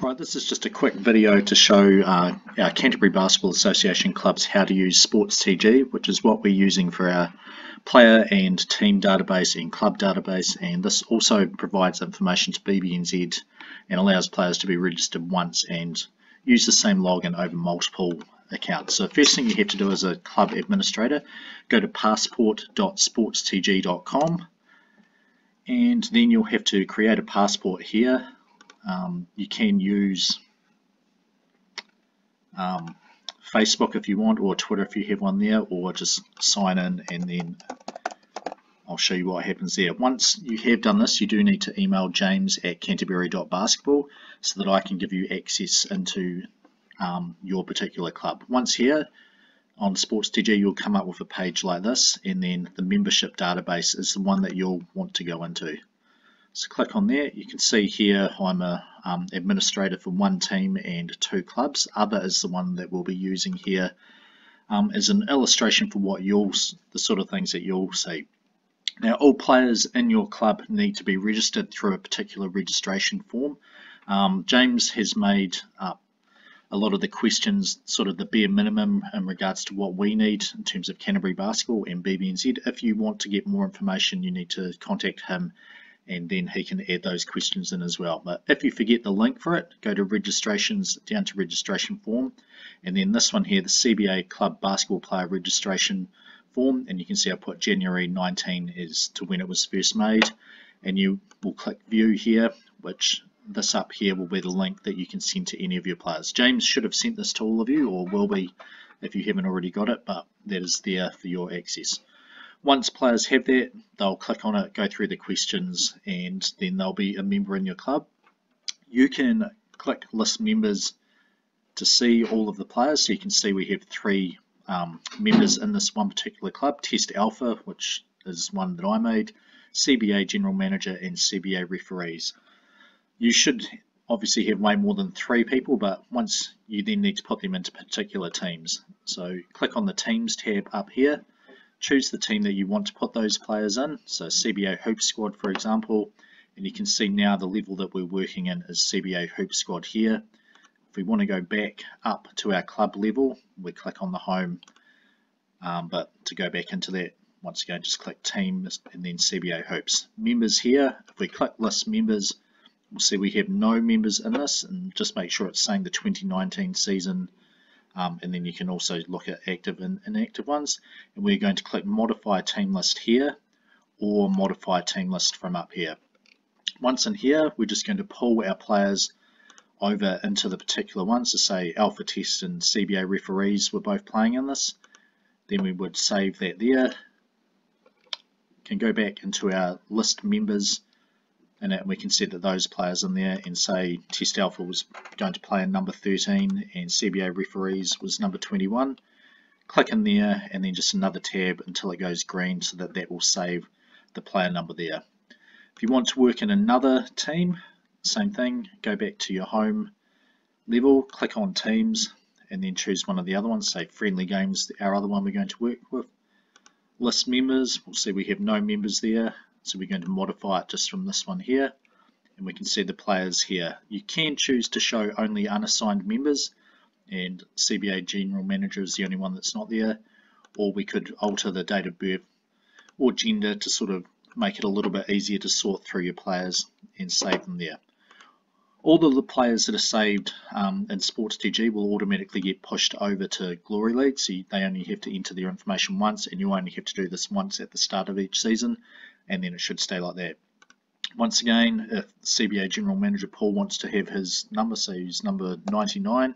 Right, this is just a quick video to show our Canterbury Basketball Association clubs how to use SportsTG, which is what we're using for our player and team database and club database, and this also provides information to BBNZ and allows players to be registered once and use the same login over multiple accounts. So first thing you have to do as a club administrator, go to passport.sportstg.com, and then you'll have to create a passport here. You can use Facebook if you want, or Twitter if you have one there, or just sign in, and then I'll show you what happens there. Once you have done this, you do need to email james@canterbury.basketball so that I can give you access into your particular club. Once here on SportsTG, you'll come up with a page like this, and then the membership database is the one that you'll want to go into. So click on there. You can see here I'm an administrator for one team and two clubs. Other is the one that we'll be using here as an illustration for what the sort of things that you'll see. Now, all players in your club need to be registered through a particular registration form. James has made up a lot of the questions, sort of the bare minimum in regards to what we need in terms of Canterbury Basketball and BBNZ. If you want to get more information, you need to contact him, and then he can add those questions in as well. But if you forget the link for it, go to registrations, down to registration form, and then this one here, the CBA Club Basketball Player Registration Form, and you can see I put January 19 is to when it was first made, and you will click view here, which this up here will be the link that you can send to any of your players. James should have sent this to all of you, or will be if you haven't already got it, but that is there for your access. Once players have that, they'll click on it, go through the questions, and then they'll be a member in your club. You can click list members to see all of the players. So you can see we have three members in this one particular club: Test Alpha, which is one that I made, CBA General Manager, and CBA Referees. You should obviously have way more than three people, but once you then need to put them into particular teams. So click on the Teams tab up here. Choose the team that you want to put those players in, so CBA Hoop Squad for example, and you can see now the level that we're working in is CBA Hoop Squad here. If we want to go back up to our club level, we click on the home, but to go back into that, once again just click Teams and then CBA Hoops. Members here, if we click List Members, we'll see we have no members in this, and just make sure it's saying the 2019 season. And then you can also look at active and inactive ones, and we're going to click modify team list here, or modify team list from up here. Once in here, we're just going to pull our players over into the particular ones. So say Alpha, Test and CBA Referees were both playing in this, then we would save that there. Can go back into our list members, and we can set that those players in there, and say Test Alpha was going to play in number 13 and CBA Referees was number 21. Click in there and then just another tab until it goes green, so that that will save the player number there. If you want to work in another team, same thing, go back to your home level, click on Teams, and then choose one of the other ones, say Friendly Games, our other one we're going to work with. List members, we'll see we have no members there. So we're going to modify it just from this one here, and we can see the players here. You can choose to show only unassigned members, and CBA General Manager is the only one that's not there, or we could alter the date of birth or gender to sort of make it a little bit easier to sort through your players and save them there. All of the players that are saved in SportsTG will automatically get pushed over to Glory League, so they only have to enter their information once, and you only have to do this once at the start of each season, and then it should stay like that. Once again, if CBA General Manager Paul wants to have his number, so he's number 99,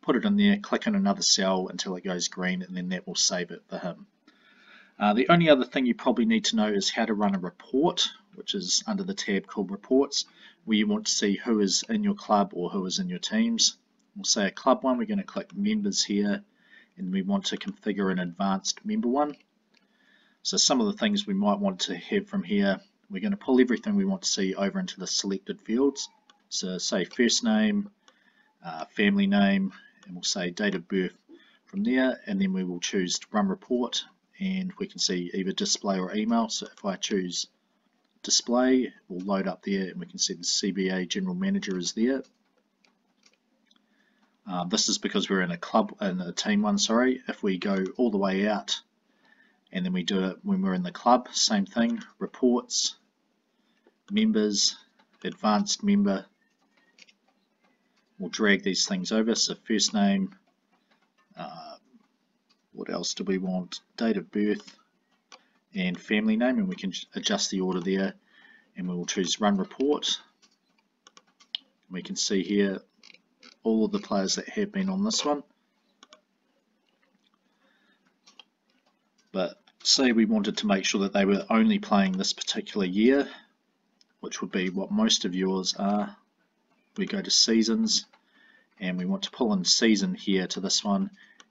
put it in there, click on another cell until it goes green, and then that will save it for him. The only other thing you probably need to know is how to run a report, which is under the tab called Reports, where you want to see who is in your club or who is in your teams. We'll say a club one, we're going to click Members here, and we want to configure an advanced member one. So some of the things we might want to have from here, we're going to pull everything we want to see over into the selected fields. So say first name, family name, and we'll say date of birth from there, and then we will choose to run report, and we can see either display or email. So if I choose display, we'll load up there, and we can see the CBA General Manager is there. This is because we're in a club, in a team one, sorry. If we go all the way out and then we do it when we're in the club, same thing, reports, members, advanced member. We'll drag these things over, so first name, what else do we want, date of birth and family name, and we can adjust the order there, and we will choose run report. We can see here all of the players that have been on this one. But say we wanted to make sure that they were only playing this particular year, which would be what most of yours are. We go to seasons, and we want to pull in season here to this one,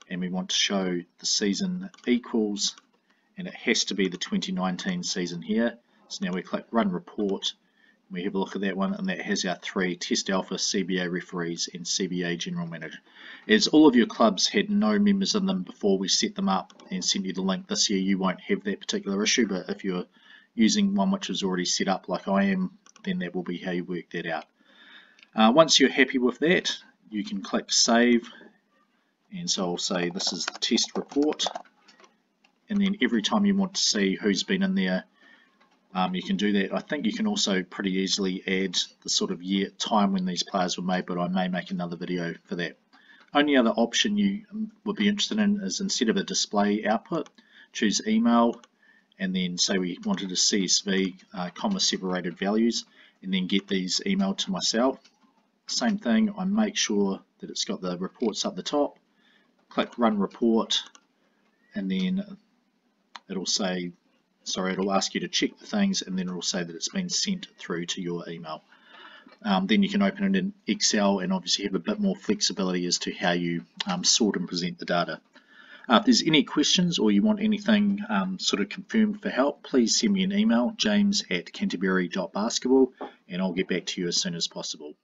and we want to show the season equals, and it has to be the 2019 season here. So now we click run report, and we have a look at that one, and that has our three Test Alpha, CBA referees and CBA general manager. As all of your clubs had no members in them before we set them up and sent you the link this year, you won't have that particular issue, but if you're using one which is already set up like I am, then that will be how you work that out. Once you're happy with that, you can click save, and so I'll say this is the test report, and then every time you want to see who's been in there, you can do that. I think you can also pretty easily add the sort of year time when these players were made, but I may make another video for that. Only other option you would be interested in is, instead of a display output, choose email, and then say we wanted a CSV, comma separated values, and then get these emailed to myself. Same thing, I make sure that it's got the reports up the top, click run report, and then it'll say, sorry, it'll ask you to check the things, and then it'll say that it's been sent through to your email. Then you can open it in Excel and obviously have a bit more flexibility as to how you sort and present the data. If there's any questions or you want anything sort of confirmed for help, please send me an email, james@canterbury.basketball, and I'll get back to you as soon as possible.